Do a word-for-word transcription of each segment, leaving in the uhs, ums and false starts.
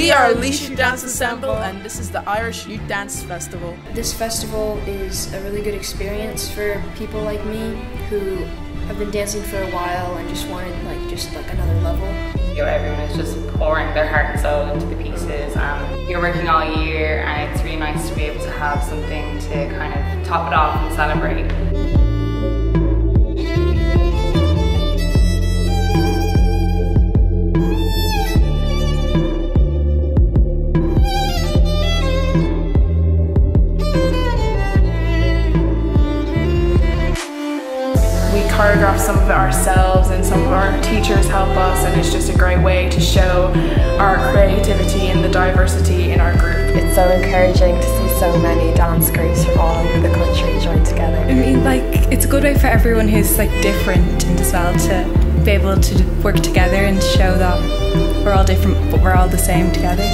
We are Leixsh Dance Ensemble and this is the Irish Youth Dance Festival. This festival is a really good experience for people like me who have been dancing for a while and just wanted like just like another level. You know, everyone is just pouring their heart and soul into the pieces. Um, you're working all year and it's really nice to be able to have something to kind of top it off and celebrate. Choreograph some of it ourselves and some of our teachers help us, and it's just a great way to show our creativity and the diversity in our group. It's so encouraging to see so many dance groups from all over the country join together. I mean, like, it's a good way for everyone who's like different and as well to be able to work together and show that we're all different but we're all the same together.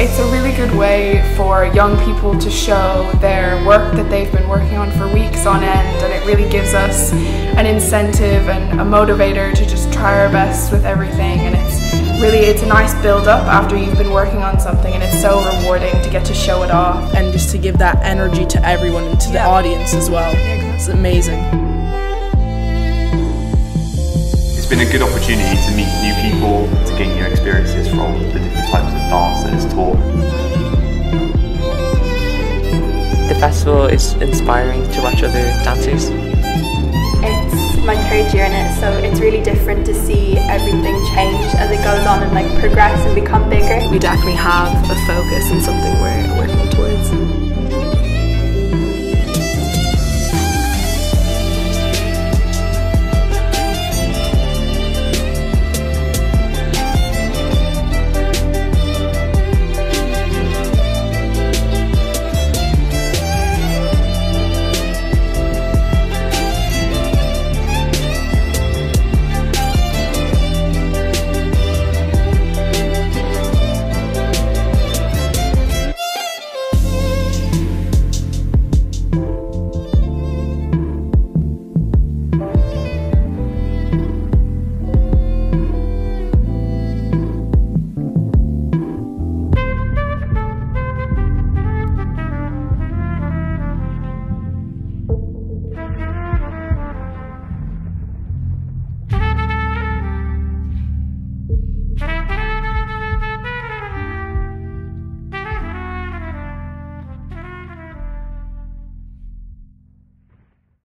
It's a really good way for young people to show their work that they've been working on for weeks on end, and it really gives us an incentive and a motivator to just try our best with everything. And it's really, it's a nice build up after you've been working on something, and it's so rewarding to get to show it off. And just to give that energy to everyone and to the yeah. audience as well. It's amazing. It's been a good opportunity to meet new people, to gain new experiences from the different types of dance that is taught. The festival is inspiring to watch other dancers. It's my third year in it, so it's really different to see everything change as it goes on and like progress and become bigger. We definitely have a focus and something we're working on.